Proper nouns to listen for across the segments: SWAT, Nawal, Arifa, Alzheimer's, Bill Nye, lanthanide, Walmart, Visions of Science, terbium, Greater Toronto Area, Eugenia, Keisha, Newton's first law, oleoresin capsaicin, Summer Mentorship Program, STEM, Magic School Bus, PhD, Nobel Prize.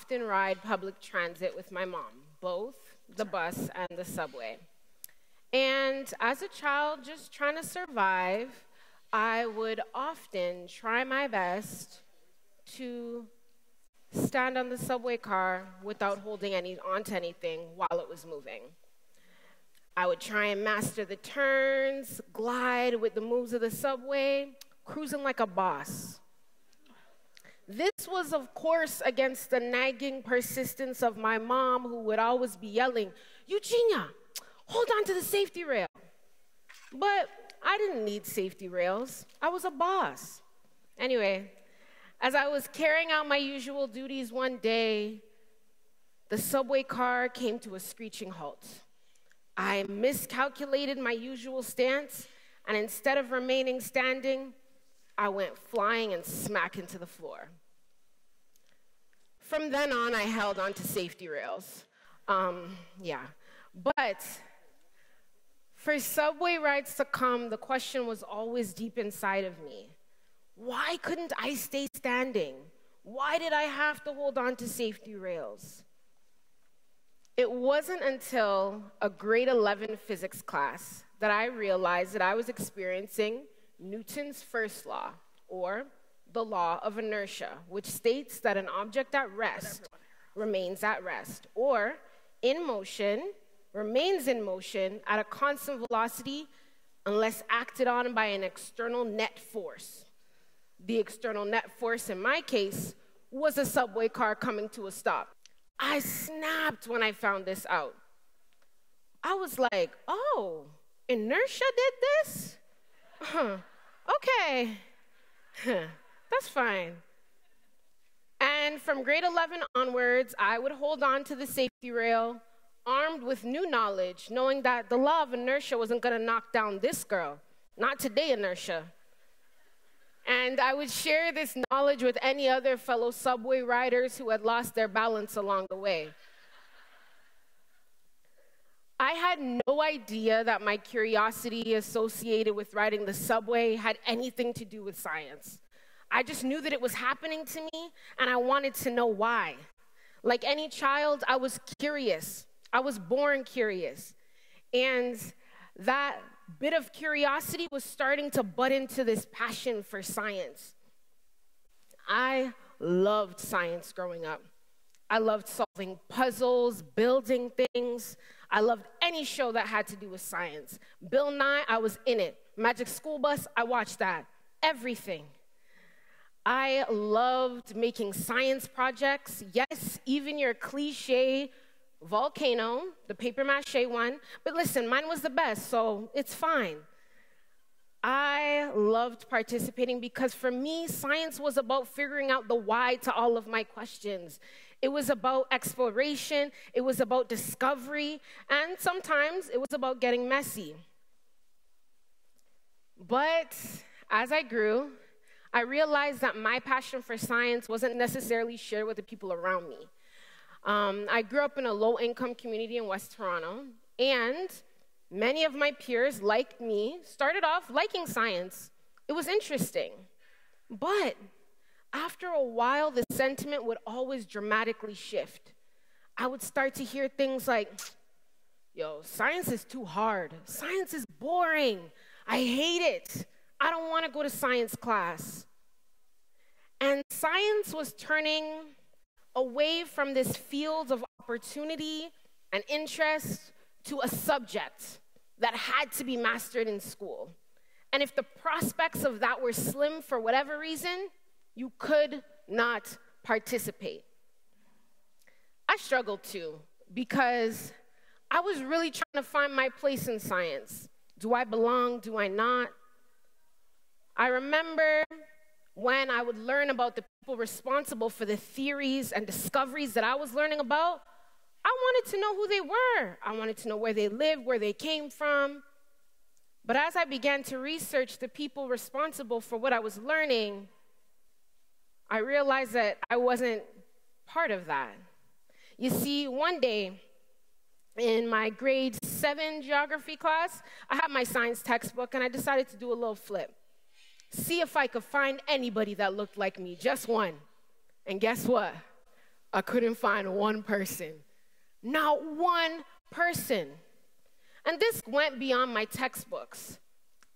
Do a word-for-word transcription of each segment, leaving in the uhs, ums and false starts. often ride public transit with my mom, both the bus and the subway. And as a child just trying to survive, I would often try my best to stand on the subway car without holding any, onto anything while it was moving. I would try and master the turns, glide with the moves of the subway, cruising like a boss. This was, of course, against the nagging persistence of my mom, who would always be yelling, "Eugenia, hold on to the safety rail." But I didn't need safety rails. I was a boss. Anyway, as I was carrying out my usual duties one day, the subway car came to a screeching halt. I miscalculated my usual stance, and instead of remaining standing, I went flying and smack into the floor. From then on, I held onto safety rails. Um, yeah, but for subway rides to come, the question was always deep inside of me. Why couldn't I stay standing? Why did I have to hold on to safety rails? It wasn't until a grade eleven physics class that I realized that I was experiencing Newton's first law, or the law of inertia, which states that an object at rest remains at rest, or in motion remains in motion at a constant velocity unless acted on by an external net force. The external net force in my case was a subway car coming to a stop. I snapped when I found this out. I was like, oh, inertia did this? Huh. Okay, huh. That's fine. And from grade eleven onwards, I would hold on to the safety rail, armed with new knowledge, knowing that the law of inertia wasn't gonna knock down this girl. Not today, inertia. And I would share this knowledge with any other fellow subway riders who had lost their balance along the way. I had no idea that my curiosity associated with riding the subway had anything to do with science. I just knew that it was happening to me, and I wanted to know why. Like any child, I was curious. I was born curious. And that bit of curiosity was starting to butt into this passion for science. I loved science growing up. I loved solving puzzles, building things. I loved any show that had to do with science. Bill Nye, I was in it. Magic School Bus, I watched that. Everything. I loved making science projects. Yes, even your cliche volcano, the paper mache one. But listen, mine was the best, so it's fine. I loved participating because for me, science was about figuring out the why to all of my questions. It was about exploration, it was about discovery, and sometimes it was about getting messy. But as I grew, I realized that my passion for science wasn't necessarily shared with the people around me. Um, I grew up in a low-income community in West Toronto, and many of my peers, like me, started off liking science. It was interesting, but after a while, the sentiment would always dramatically shift. I would start to hear things like, yo, science is too hard. Science is boring. I hate it. I don't want to go to science class. And science was turning away from this field of opportunity and interest to a subject that had to be mastered in school. And if the prospects of that were slim for whatever reason, you could not participate. I struggled too, because I was really trying to find my place in science. Do I belong? Do I not? I remember when I would learn about the people responsible for the theories and discoveries that I was learning about, I wanted to know who they were. I wanted to know where they lived, where they came from. But as I began to research the people responsible for what I was learning, I realized that I wasn't part of that. You see, one day in my grade seven geography class, I had my science textbook and I decided to do a little flip. See if I could find anybody that looked like me, just one. And guess what? I couldn't find one person. Not one person. And this went beyond my textbooks.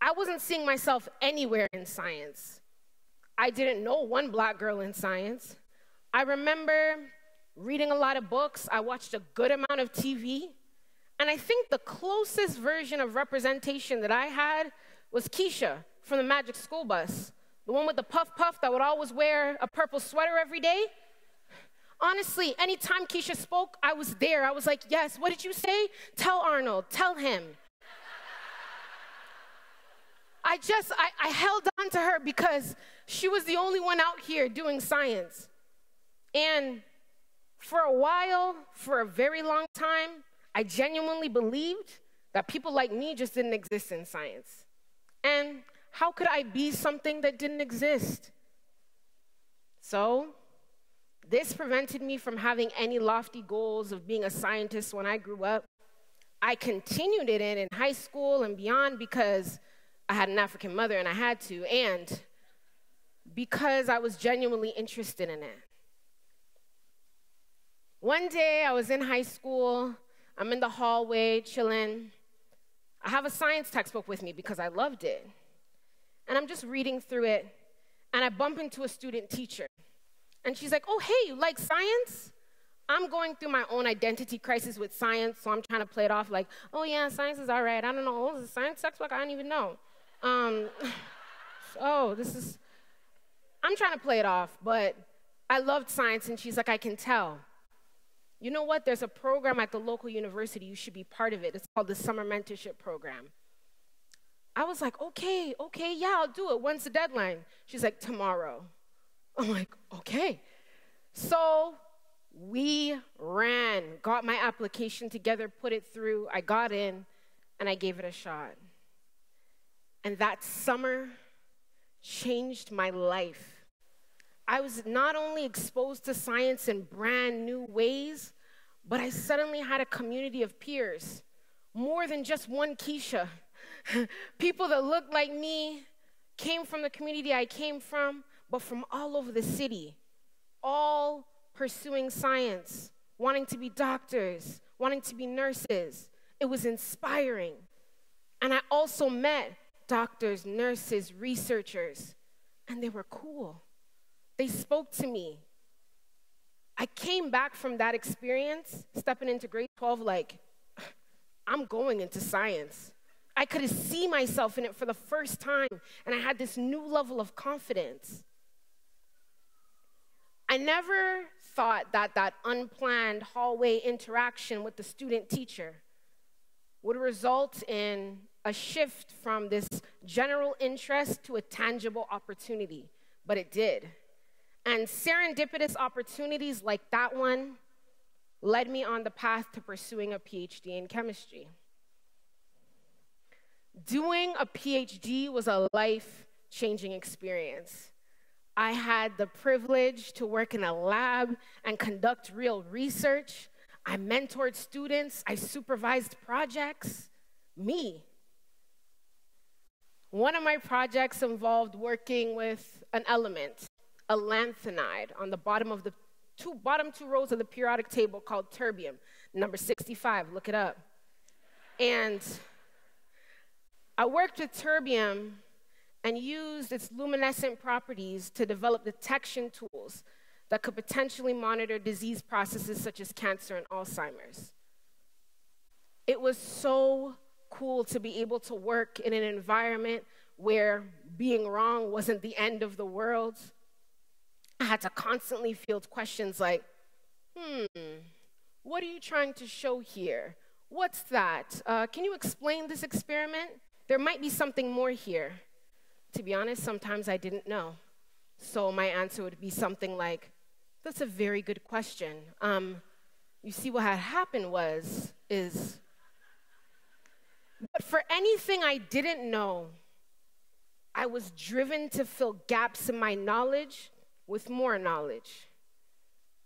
I wasn't seeing myself anywhere in science. I didn't know one black girl in science. I remember reading a lot of books. I watched a good amount of T V. And I think the closest version of representation that I had was Keisha from the Magic School Bus, the one with the puff puff that would always wear a purple sweater every day. Honestly, anytime Keisha spoke, I was there. I was like, yes, what did you say? Tell Arnold, tell him. I just, I, I held on to her because she was the only one out here doing science. And for a while, for a very long time, I genuinely believed that people like me just didn't exist in science. And how could I be something that didn't exist? So, this prevented me from having any lofty goals of being a scientist when I grew up. I continued it in, in high school and beyond because I had an African mother and I had to, and because I was genuinely interested in it. One day I was in high school, I'm in the hallway chilling. I have a science textbook with me because I loved it. And I'm just reading through it, and I bump into a student teacher. And she's like, oh, hey, you like science? I'm going through my own identity crisis with science, so I'm trying to play it off like, oh, yeah, science is all right. I don't know. Oh, is it science textbook? I don't even know. Um, oh, this is... I'm trying to play it off, but I loved science, and she's like, I can tell. You know what? There's a program at the local university. You should be part of it. It's called the Summer Mentorship Program. I was like, okay, okay, yeah, I'll do it. When's the deadline? She's like, tomorrow. I'm like, okay. So we ran, got my application together, put it through, I got in, and I gave it a shot. And that summer changed my life. I was not only exposed to science in brand new ways, but I suddenly had a community of peers, more than just one Keisha. People that looked like me, came from the community I came from, but from all over the city, all pursuing science, wanting to be doctors, wanting to be nurses. It was inspiring. And I also met doctors, nurses, researchers, and they were cool. They spoke to me. I came back from that experience, stepping into grade twelve, like, I'm going into science. I could see myself in it for the first time, and I had this new level of confidence. I never thought that that unplanned hallway interaction with the student teacher would result in a shift from this general interest to a tangible opportunity, but it did. And serendipitous opportunities like that one led me on the path to pursuing a P H D in chemistry. Doing a P H D was a life-changing experience. I had the privilege to work in a lab and conduct real research. I mentored students. I supervised projects. Me. One of my projects involved working with an element, a lanthanide, on the bottom of the two, bottom two rows of the periodic table called terbium, number sixty-five. Look it up. And I worked with terbium and used its luminescent properties to develop detection tools that could potentially monitor disease processes such as cancer and Alzheimer's. It was so cool to be able to work in an environment where being wrong wasn't the end of the world. I had to constantly field questions like, hmm, what are you trying to show here? What's that? Uh, can you explain this experiment? There might be something more here. To be honest, sometimes I didn't know. So my answer would be something like, that's a very good question. Um, you see, what had happened was, is... But for anything I didn't know, I was driven to fill gaps in my knowledge with more knowledge.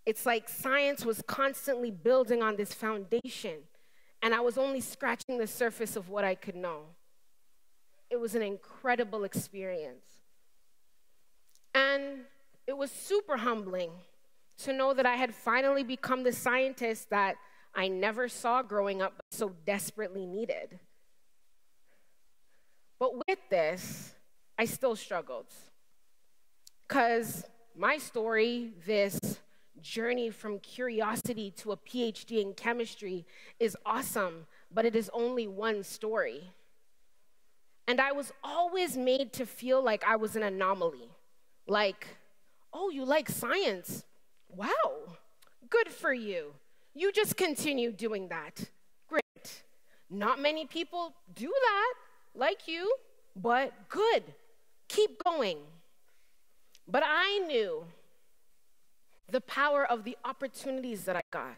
It's like science was constantly building on this foundation, and I was only scratching the surface of what I could know. It was an incredible experience. And it was super humbling to know that I had finally become the scientist that I never saw growing up, but so desperately needed. But with this, I still struggled, because my story, this journey from curiosity to a PhD in chemistry, is awesome, but it is only one story. And I was always made to feel like I was an anomaly. Like, oh, you like science? Wow, good for you. You just continue doing that. Great. Not many people do that, like you, but good. Keep going. But I knew the power of the opportunities that I got.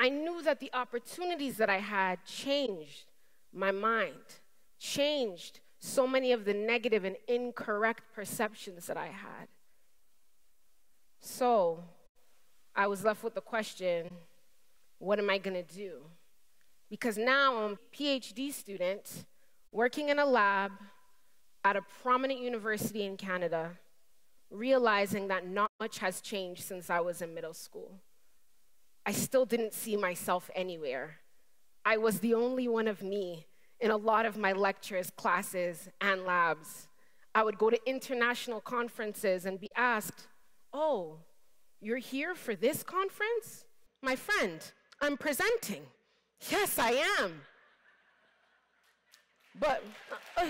I knew that the opportunities that I had changed my mind, changed so many of the negative and incorrect perceptions that I had. So I was left with the question, what am I going to do? Because now I'm a PhD student working in a lab at a prominent university in Canada, realizing that not much has changed since I was in middle school. I still didn't see myself anywhere. I was the only one of me in a lot of my lectures, classes, and labs. I would go to international conferences and be asked, oh, you're here for this conference? My friend, I'm presenting. Yes, I am. But, uh,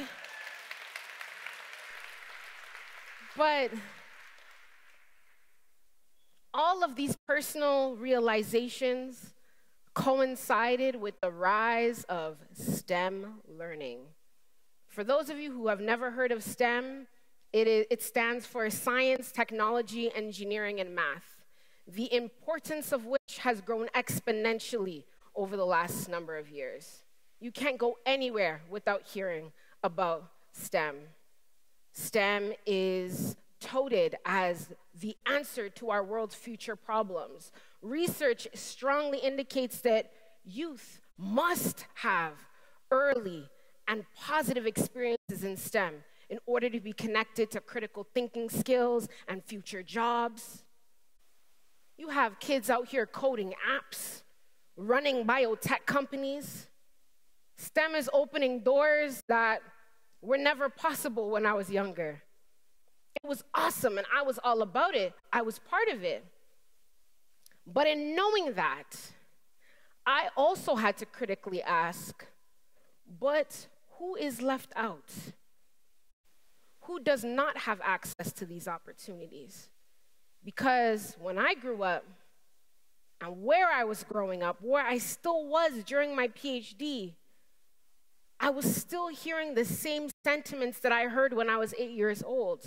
but all of these personal realizations coincided with the rise of STEM learning. For those of you who have never heard of STEM, It, is, it stands for science, technology, engineering, and math, the importance of which has grown exponentially over the last number of years. You can't go anywhere without hearing about STEM. STEM is touted as the answer to our world's future problems. Research strongly indicates that youth must have early and positive experiences in STEM in order to be connected to critical thinking skills and future jobs. You have kids out here coding apps, running biotech companies. STEM is opening doors that were never possible when I was younger. It was awesome, and I was all about it. I was part of it. But in knowing that, I also had to critically ask, but who is left out? Who does not have access to these opportunities? Because when I grew up, and where I was growing up, where I still was during my PhD, I was still hearing the same sentiments that I heard when I was eight years old,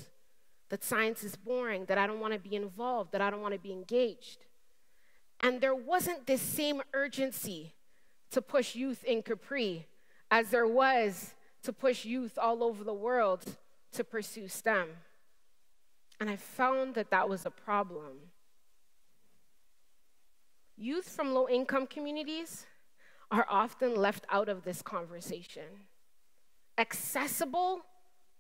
that science is boring, that I don't want to be involved, that I don't want to be engaged. And there wasn't this same urgency to push youth in Capri as there was to push youth all over the world to pursue STEM. And I found that that was a problem. Youth from low-income communities are often left out of this conversation. Accessible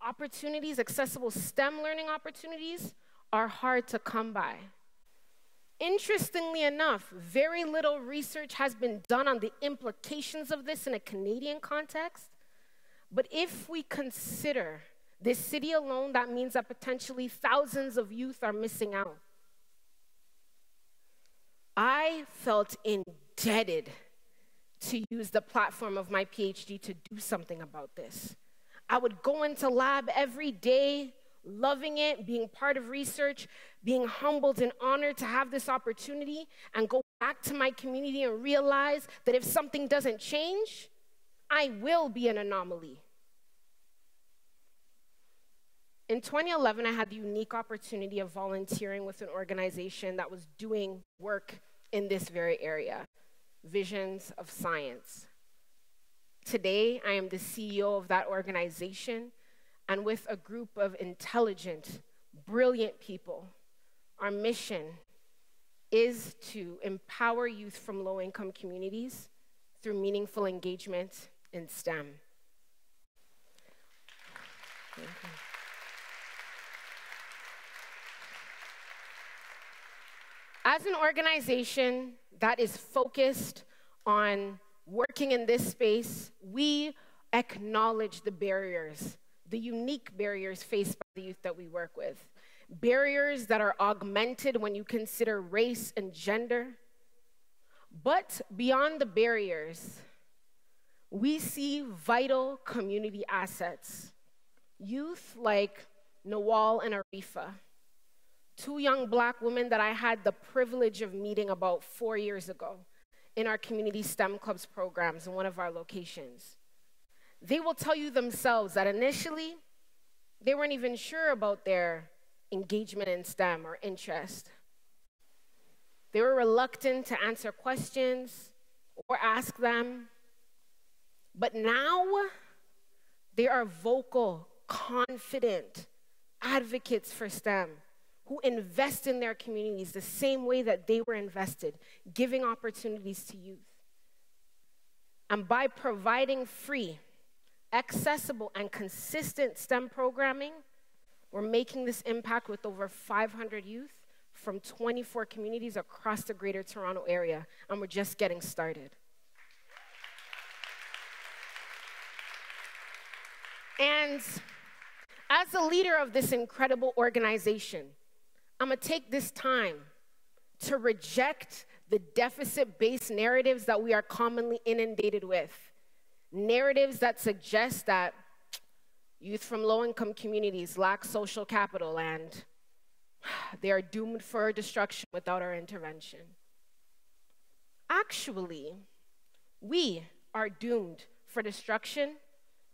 opportunities, accessible STEM learning opportunities are hard to come by. Interestingly enough, very little research has been done on the implications of this in a Canadian context, but if we consider this city alone, that means that potentially thousands of youth are missing out. I felt indebted to use the platform of my PhD to do something about this. I would go into lab every day, loving it, being part of research, being humbled and honored to have this opportunity, and go back to my community and realize that if something doesn't change, I will be an anomaly. In twenty eleven, I had the unique opportunity of volunteering with an organization that was doing work in this very area, Visions of Science. Today, I am the C E O of that organization, and with a group of intelligent, brilliant people, our mission is to empower youth from low-income communities through meaningful engagement in STEM. Thank you. As an organization that is focused on working in this space, we acknowledge the barriers, the unique barriers faced by the youth that we work with. Barriers that are augmented when you consider race and gender. But beyond the barriers, we see vital community assets. Youth like Nawal and Arifa, two young black women that I had the privilege of meeting about four years ago in our community STEM clubs programs in one of our locations. They will tell you themselves that initially, they weren't even sure about their engagement in STEM or interest. They were reluctant to answer questions or ask them, but now they are vocal, confident advocates for STEM who invest in their communities the same way that they were invested, giving opportunities to youth. And by providing free, accessible, and consistent STEM programming, we're making this impact with over five hundred youth from twenty-four communities across the Greater Toronto Area, and we're just getting started. And as the leader of this incredible organization, I'm gonna take this time to reject the deficit-based narratives that we are commonly inundated with. Narratives that suggest that youth from low-income communities lack social capital and they are doomed for destruction without our intervention. Actually, we are doomed for destruction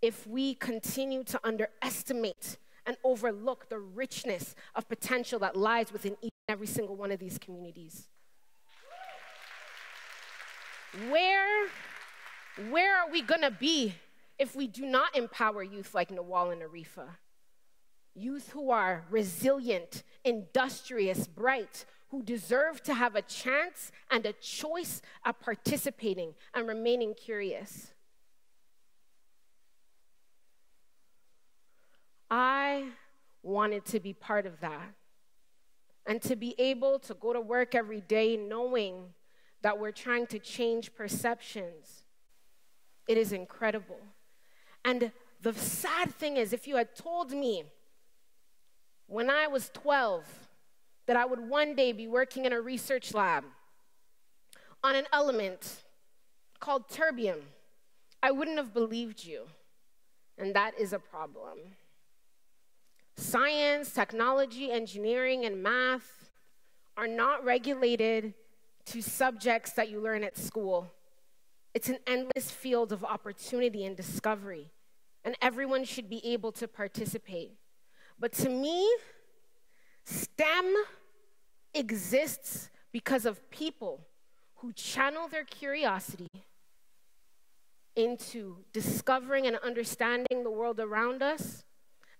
if we continue to underestimate and overlook the richness of potential that lies within each and every single one of these communities. Where, where are we gonna be if we do not empower youth like Nawal and Arifa? Youth who are resilient, industrious, bright, who deserve to have a chance and a choice at participating and remaining curious. I wanted to be part of that and to be able to go to work every day knowing that we're trying to change perceptions. It is incredible. And the sad thing is, if you had told me when I was twelve that I would one day be working in a research lab on an element called terbium, I wouldn't have believed you. And that is a problem. Science, technology, engineering, and math are not regulated to subjects that you learn at school. It's an endless field of opportunity and discovery, and everyone should be able to participate. But to me, STEM exists because of people who channel their curiosity into discovering and understanding the world around us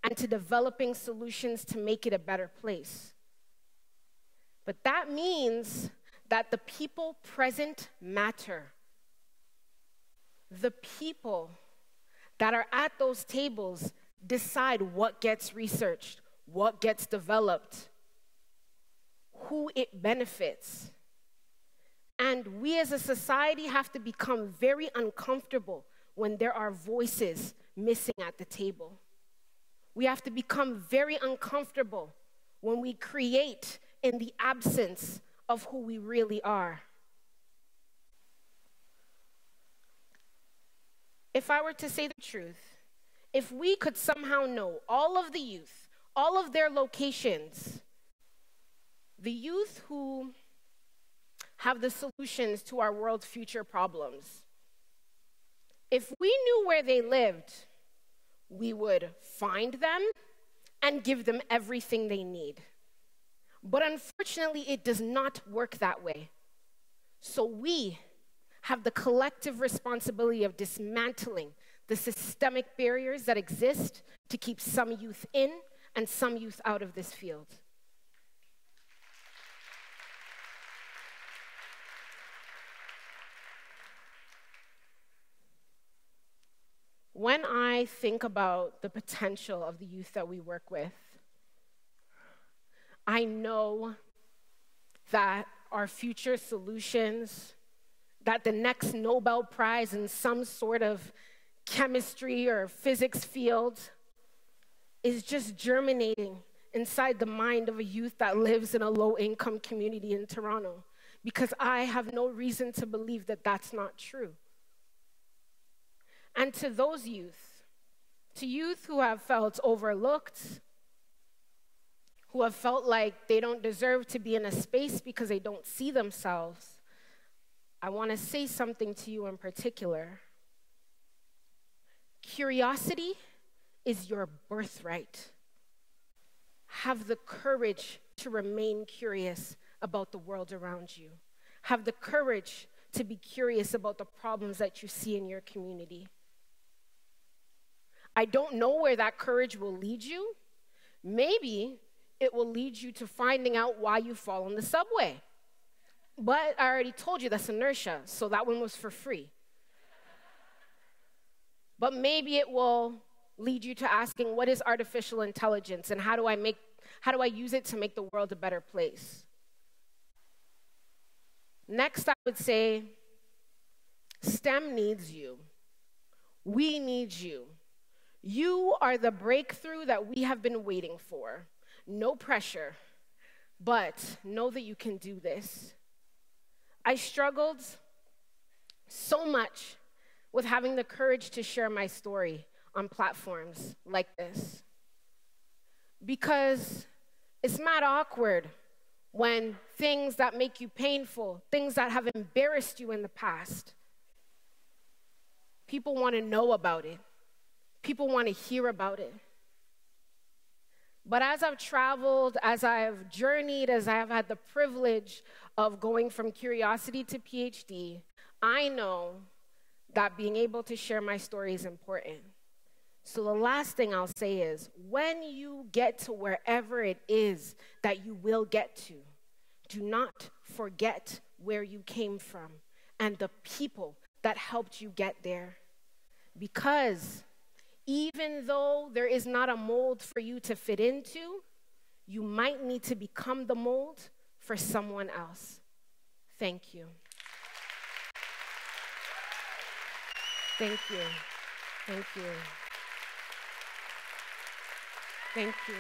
and to developing solutions to make it a better place. But that means that the people present matter. The people that are at those tables decide what gets researched, what gets developed, who it benefits. And we as a society have to become very uncomfortable when there are voices missing at the table. We have to become very uncomfortable when we create in the absence of who we really are. If I were to say the truth, if we could somehow know all of the youth, all of their locations, the youth who have the solutions to our world's future problems, if we knew where they lived, we would find them and give them everything they need. But unfortunately, it does not work that way. So we have the collective responsibility of dismantling the systemic barriers that exist to keep some youth in and some youth out of this field. When I think about the potential of the youth that we work with, I know that our future solutions, that the next Nobel Prize in some sort of chemistry or physics field is just germinating inside the mind of a youth that lives in a low-income community in Toronto, because I have no reason to believe that that's not true. And to those youth, to youth who have felt overlooked, who have felt like they don't deserve to be in a space because they don't see themselves, I want to say something to you in particular. Curiosity is your birthright. Have the courage to remain curious about the world around you. Have the courage to be curious about the problems that you see in your community. I don't know where that courage will lead you. Maybe it will lead you to finding out why you fall on the subway. But I already told you that's inertia, so that one was for free. But maybe it will lead you to asking, what is artificial intelligence, and how do I make, how do I use it to make the world a better place? Next, I would say, STEM needs you. We need you. You are the breakthrough that we have been waiting for. No pressure, but know that you can do this. I struggled so much with having the courage to share my story on platforms like this, because it's not awkward when things that make you painful, things that have embarrassed you in the past, people want to know about it. People want to hear about it. But as I've traveled, as I've journeyed, as I have had the privilege of going from curiosity to PhD, I know that being able to share my story is important. So the last thing I'll say is, when you get to wherever it is that you will get to, do not forget where you came from and the people that helped you get there. Because even though there is not a mold for you to fit into, you might need to become the mold for someone else. Thank you. Thank you. Thank you. Thank you.